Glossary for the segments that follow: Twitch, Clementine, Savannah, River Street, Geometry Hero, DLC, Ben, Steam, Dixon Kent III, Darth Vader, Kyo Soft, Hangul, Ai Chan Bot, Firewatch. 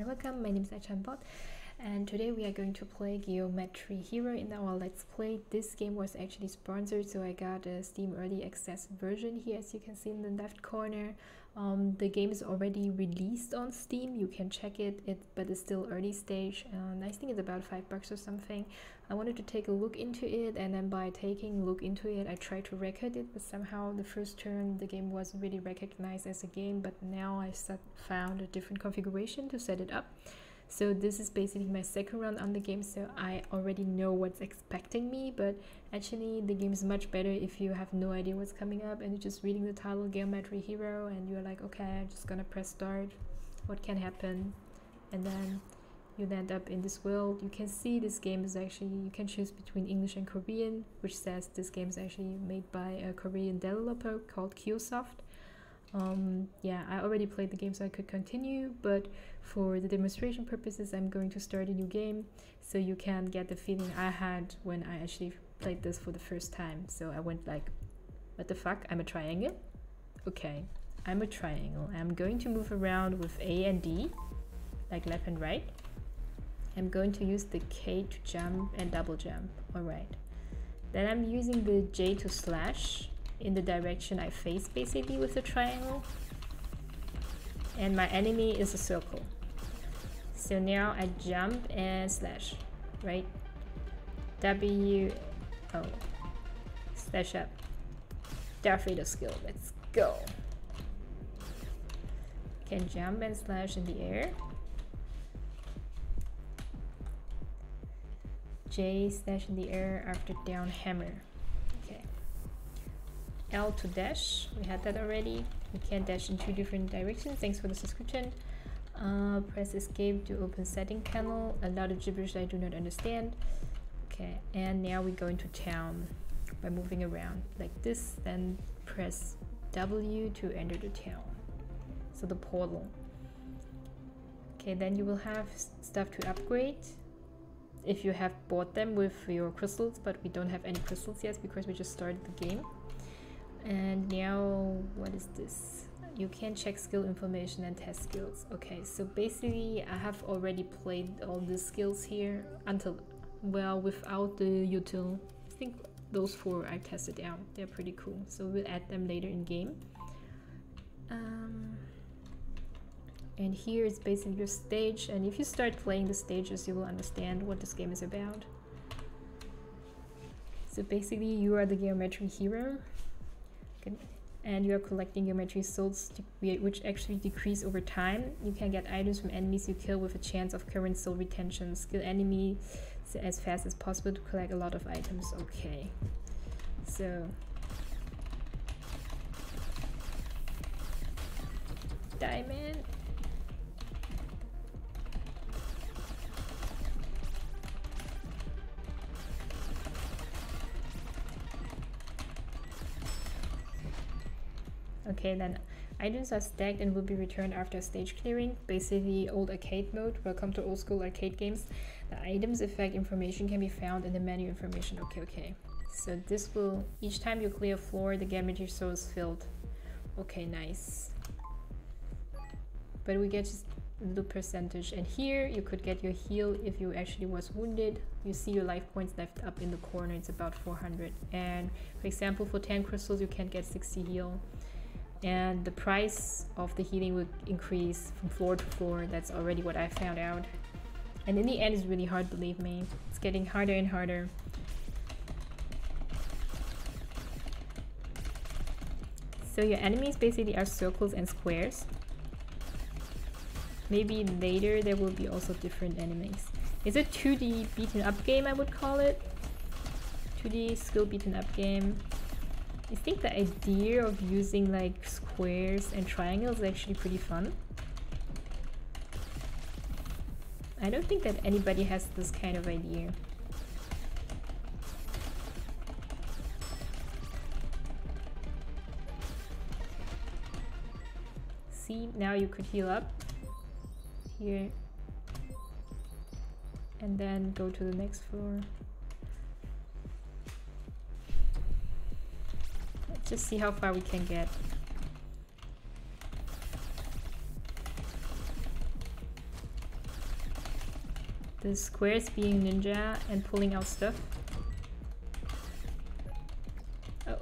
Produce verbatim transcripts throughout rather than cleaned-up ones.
and welcome. My name is Ai Chan Bot, and today we are going to play Geometry Hero in our Let's Play. This game was actually sponsored, so I got a Steam Early Access version here, as you can see in the left corner. Um, the game is already released on Steam, you can check it, it but it's still early stage, and I think it's about five bucks or something. I wanted to take a look into it, and then by taking a look into it, I tried to record it, but somehow the first turn the game wasn't really recognized as a game, but now I found a different configuration to set it up. So this is basically my second run on the game, so I already know what's expecting me, but actually the game is much better if you have no idea what's coming up and you're just reading the title Geometry Hero and you're like, okay, I'm just gonna press start, what can happen, and then you land up in this world. You can see this game is actually, you can choose between English and Korean, which says this game is actually made by a Korean developer called Kyo Soft. Um, yeah, I already played the game, so I could continue, but for the demonstration purposes I'm going to start a new game so you can get the feeling I had when I actually played this for the first time. So I went like, what the fuck, I'm a triangle? Okay, I'm a triangle. I'm going to move around with A and D, like left and right. I'm going to use the K to jump and double jump, alright. Then I'm using the J to slash in the direction I face, basically, with the triangle, and my enemy is a circle. So now I jump and slash, right? W, oh, slash up, Darth Vader skill, let's go. Can jump and slash in the air. J slash in the air after down hammer. L to dash, we had that already. We can dash in two different directions. Thanks for the subscription. Uh, press escape to open setting panel. A lot of gibberish I do not understand. Okay, and now we go into town by moving around like this. Then press W to enter the town, so the portal. Okay, then you will have stuff to upgrade if you have bought them with your crystals, but we don't have any crystals yet because we just started the game. And now, what is this? You can check skill information and test skills. Okay, so basically I have already played all the skills here until, well, without the util. I think those four I tested out, they're pretty cool, so we'll add them later in game. Um, and here is basically your stage, and if you start playing the stages you will understand what this game is about. So basically you are the geometry hero. Good. And you are collecting geometry souls, which actually decrease over time. You can get items from enemies you kill with a chance of current soul retention. Kill enemies as fast as possible to collect a lot of items. Okay, so diamond. Okay, then items are stacked and will be returned after stage clearing. Basically old arcade mode, welcome to old school arcade games. The items effect information can be found in the menu information. Okay, okay. So this will, each time you clear a floor, the geometry soul is filled. Okay, nice. But we get just the percentage, and here you could get your heal if you actually was wounded. You see your life points left up in the corner, it's about four hundred. And for example, for ten crystals you can get sixty heal. And the price of the healing would increase from floor to floor. That's already what I found out. And in the end, it's really hard, believe me. It's getting harder and harder. So your enemies basically are circles and squares. Maybe later there will be also different enemies. It's a two D beaten up game, I would call it. two D skill beaten up game. I think the idea of using like squares and triangles is actually pretty fun. I don't think that anybody has this kind of idea. See, now you could heal up here and then go to the next floor. Just see how far we can get. The squares being ninja and pulling out stuff. Oh.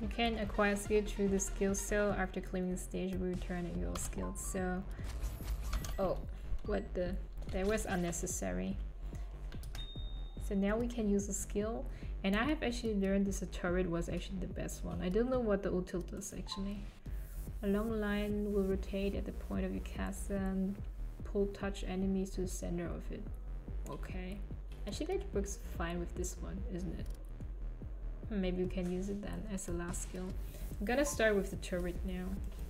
You can acquire skill through the skill cell. After claiming the stage, we return at your skill cell. Oh, what the? That was unnecessary. So now we can use a skill, and I have actually learned this turret was actually the best one. I don't know what the util does actually. A long line will rotate at the point of your cast and pull touch enemies to the center of it. Okay. Actually that works fine with this one, isn't it? Maybe we can use it then as the last skill. I'm gonna start with the turret now.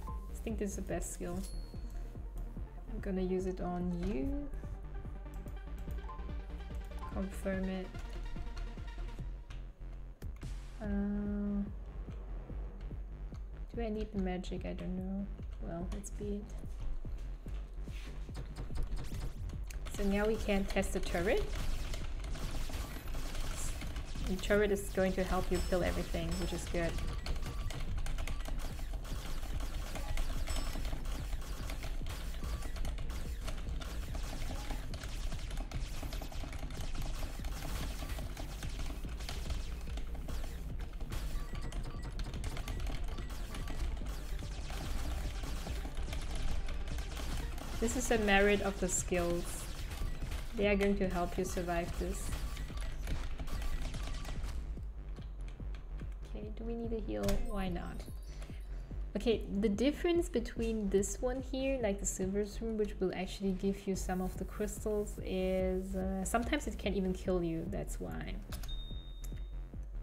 I think this is the best skill. I'm gonna use it on you. Confirm it. Uh, do I need the magic? I don't know. Well, let's beat it. So now we can test the turret. The turret is going to help you kill everything, which is good. This is a merit of the skills. They are going to help you survive this. Okay, do we need a heal? Why not? Okay, the difference between this one here, like the silver room, which will actually give you some of the crystals, is uh, sometimes it can even kill you, that's why.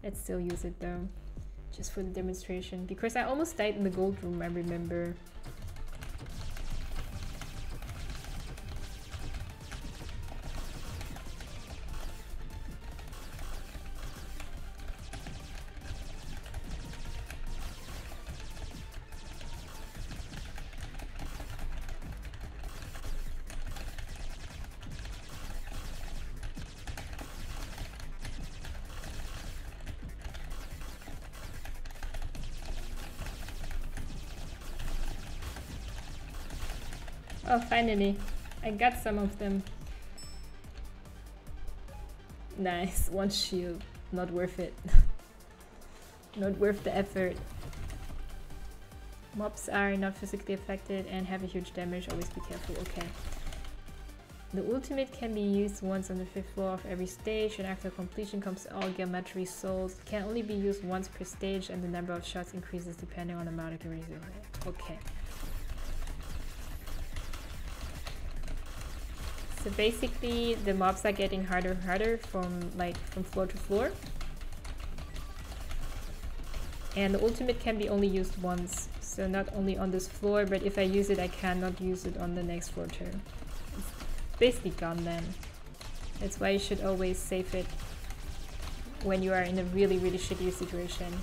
Let's still use it though, just for the demonstration, because I almost died in the gold room, I remember. Oh, finally, I got some of them. Nice, one shield, not worth it. Not worth the effort. Mobs are not physically affected and have a huge damage, always be careful, okay. The ultimate can be used once on the fifth floor of every stage, and after completion comes all geometry souls. It can only be used once per stage, and the number of shots increases depending on the amount of reserve. Okay. So basically, the mobs are getting harder and harder from like from floor to floor, and the ultimate can be only used once. So not only on this floor, but if I use it, I cannot use it on the next floor too. It's basically gone then. That's why you should always save it when you are in a really really shitty situation.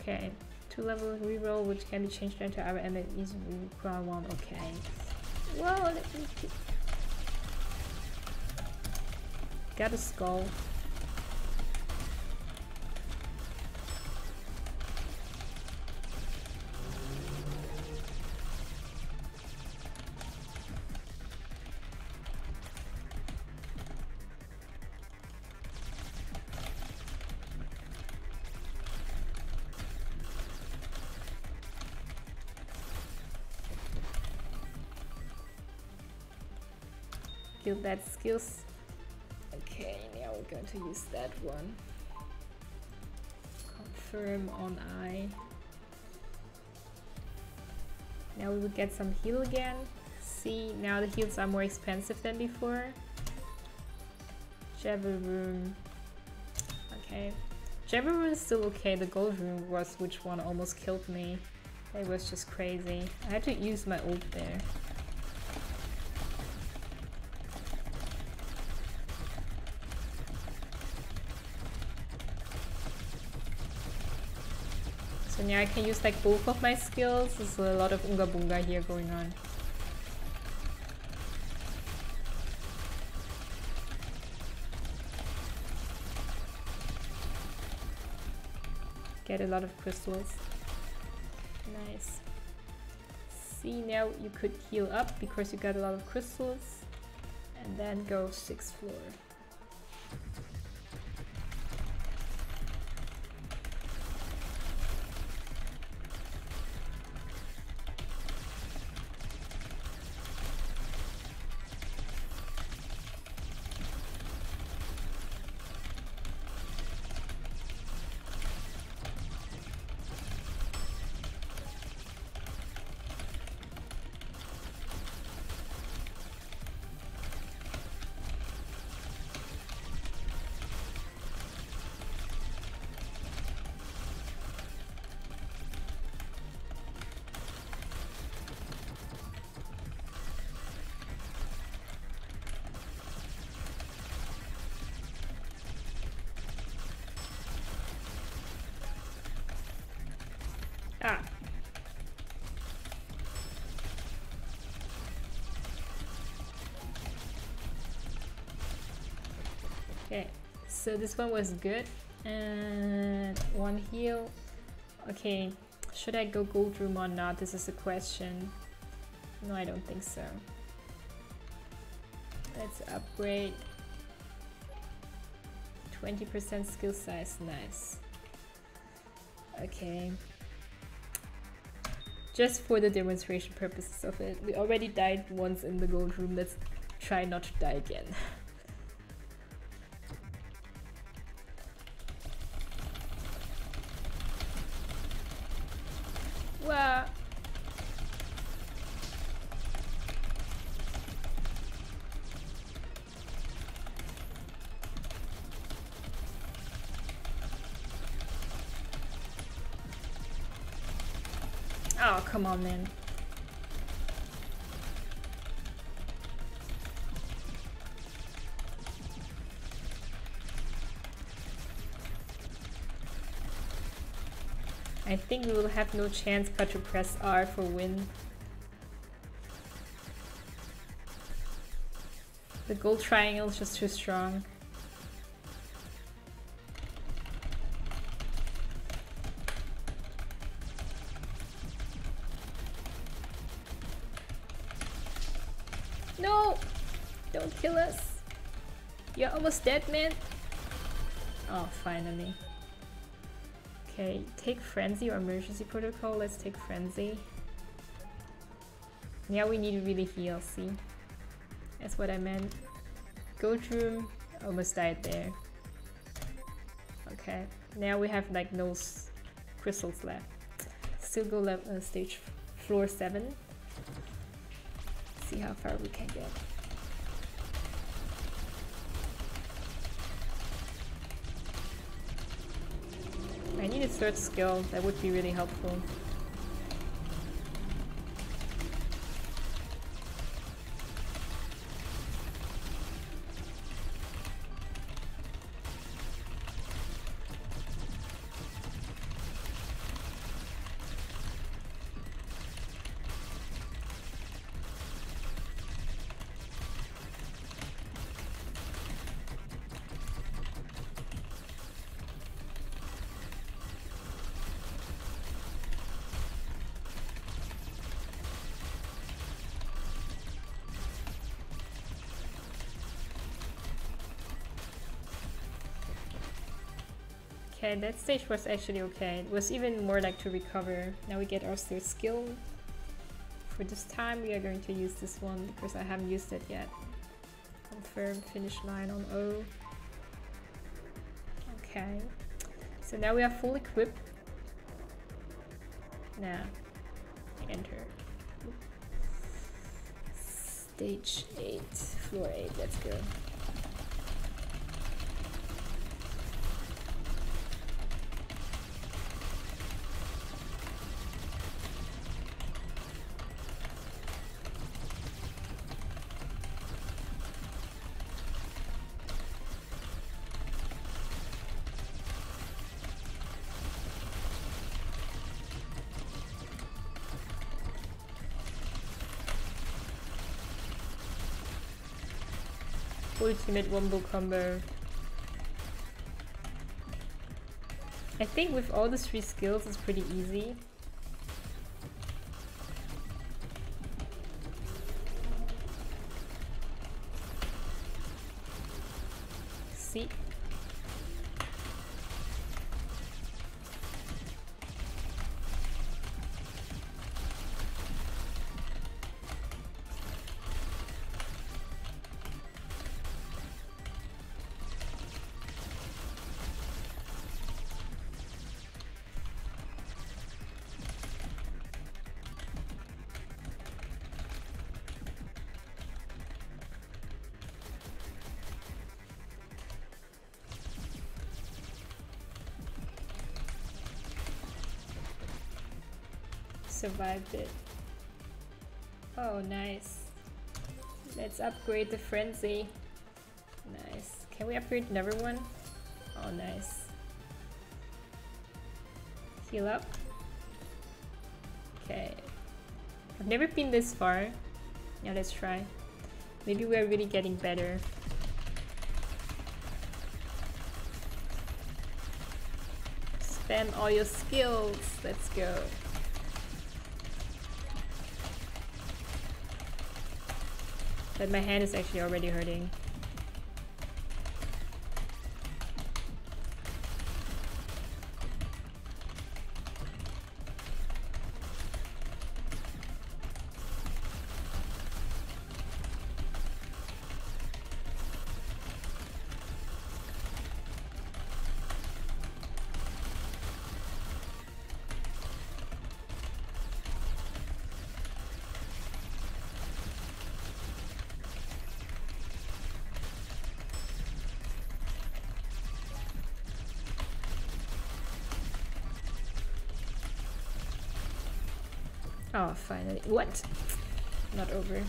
Okay, two level reroll which can be changed into our M M Es require one. Okay. Well, let me keep... Got a skull. That skills. Okay, now we're going to use that one. Confirm on I. Now we will get some heal again. See, now the heals are more expensive than before. Java room. Okay, Jabber was still okay, the gold room was which one almost killed me. It was just crazy. I had to use my ult there. So now I can use like both of my skills. There's a lot of Oonga Boonga here going on. Get a lot of crystals. Nice. See, now you could heal up because you got a lot of crystals. And then go sixth floor. So this one was good, and one heal. Okay, should I go gold room or not? This is a question. No, I don't think so. Let's upgrade. twenty percent skill size, nice. Okay. Just for the demonstration purposes of it, we already died once in the gold room. Let's try not to die again. Come on, man. I think we will have no chance but to press R for win. The gold triangle is just too strong. Almost dead, man. Oh, finally. Okay, take frenzy or emergency protocol. Let's take frenzy. Yeah, we need to really heal, see? That's what I meant. Gold room, almost died there. Okay, now we have like no crystals left. Still go level, uh, stage floor seven. See how far we can get. Third skill, that would be really helpful. Okay, that stage was actually okay. It was even more like to recover. Now we get our third skill. For this time we are going to use this one because I haven't used it yet. Confirm finish line on O. Okay. So now we are full equipped. Now enter. Stage eight, floor eight, let's go. ultimate wombo combo. I think with all the three skills it's pretty easy. See? Survived it. Oh, nice. Let's upgrade the frenzy. Nice. Can we upgrade another one? Oh, nice. Heal up. Okay. I've never been this far. Now let's try. Maybe we're really getting better. Spam all your skills. Let's go. But my hand is actually already hurting. Oh, finally. What? Not over.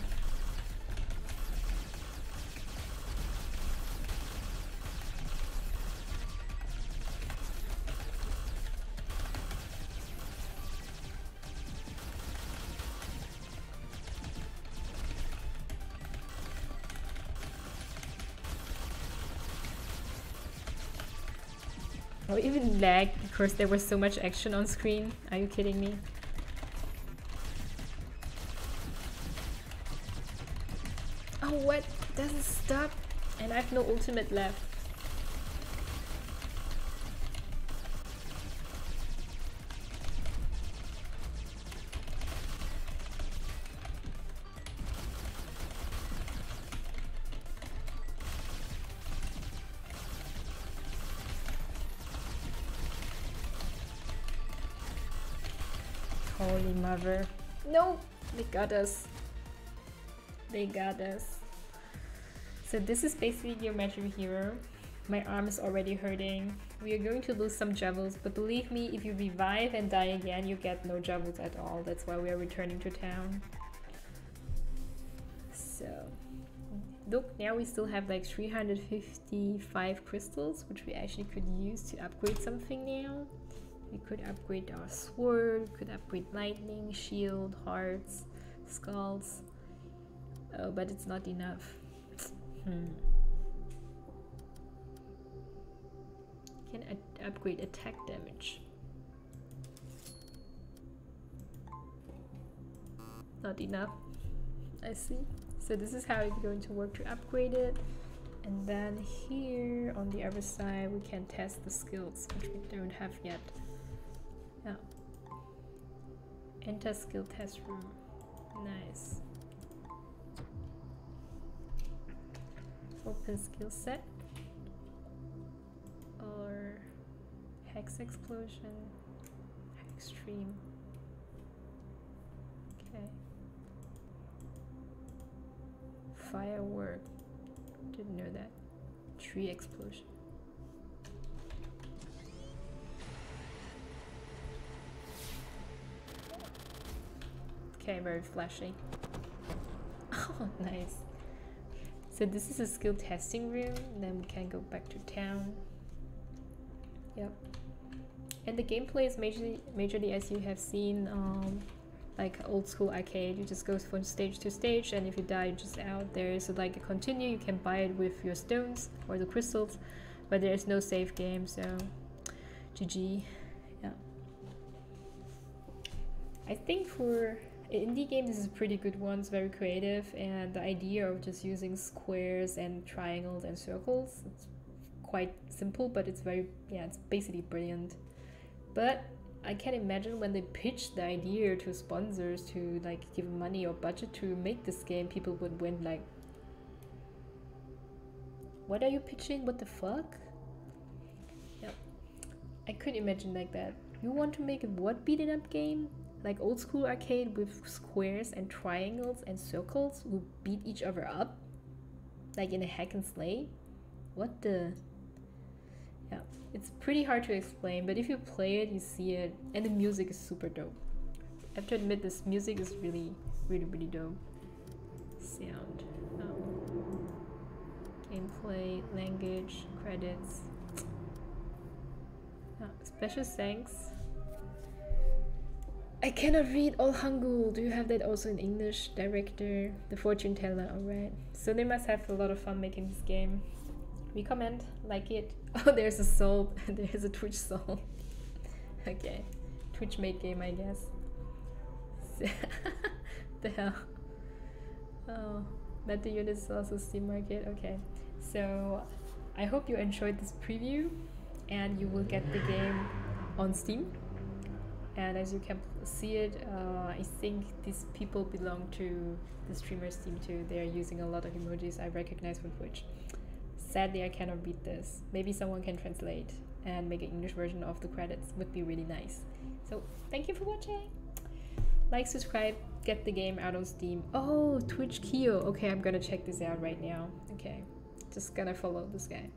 Oh, even lagged because there was so much action on screen. Are you kidding me? What? Doesn't stop, and I have no ultimate left. Holy mother. No! They got us. They got us. So this is basically Geometry Hero. My arm is already hurting. We are going to lose some jevils, but believe me, if you revive and die again, you get no jevils at all. That's why we are returning to town. So, look, now we still have like three hundred fifty-five crystals, which we actually could use to upgrade something now. We could upgrade our sword, could upgrade lightning, shield, hearts, skulls. Oh, but it's not enough. Hmm. Can I upgrade attack damage? Not enough. I see. So this is how it's going to work to upgrade it. And then here on the other side we can test the skills, which we don't have yet. Yeah. Enter skill test room. Nice. Open skill set or hex explosion, hex stream. Okay, firework, didn't know that. Tree explosion. Okay, very flashy. Oh, nice. So this is a skill testing room, then we can go back to town. Yep. And the gameplay is majorly, majorly as you have seen, um, like old school arcade. You just go from stage to stage, and if you die, you're just out. There is like a continue. You can buy it with your stones or the crystals, but there is no save game, so G G. Yeah, I think for indie game, this is a pretty good one. It's very creative, and the idea of just using squares and triangles and circles, it's quite simple, but it's very, yeah, it's basically brilliant. But I can imagine when they pitched the idea to sponsors to like give money or budget to make this game, people would went like, what are you pitching? What the fuck? Yep. I could imagine like that. You want to make a what beat it up game? Like old school arcade with squares and triangles and circles who beat each other up? Like in a hack and slay? What the... Yeah, it's pretty hard to explain, but if you play it, you see it, and the music is super dope. I have to admit, this music is really, really, really dope. Sound, um, gameplay, language, credits. Uh, special thanks. I cannot read all Hangul. Do you have that also in English? Director, the fortune teller. Alright, so they must have a lot of fun making this game. Recommend, like it. Oh, there's a soul. There's a Twitch soul. Okay, Twitch made game, I guess. The hell. Oh, that the unit is also Steam Market. Okay, so I hope you enjoyed this preview, and you will get the game on Steam. And as you can see it, uh, I think these people belong to the streamer's team too. They are using a lot of emojis I recognize from Twitch. Sadly, I cannot read this. Maybe someone can translate and make an English version of the credits. Would be really nice. So thank you for watching. Like, subscribe, get the game out on Steam. Oh, Twitch Kyo. Okay, I'm gonna check this out right now. Okay, just gonna follow this guy.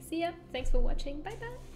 See ya. Thanks for watching. Bye bye.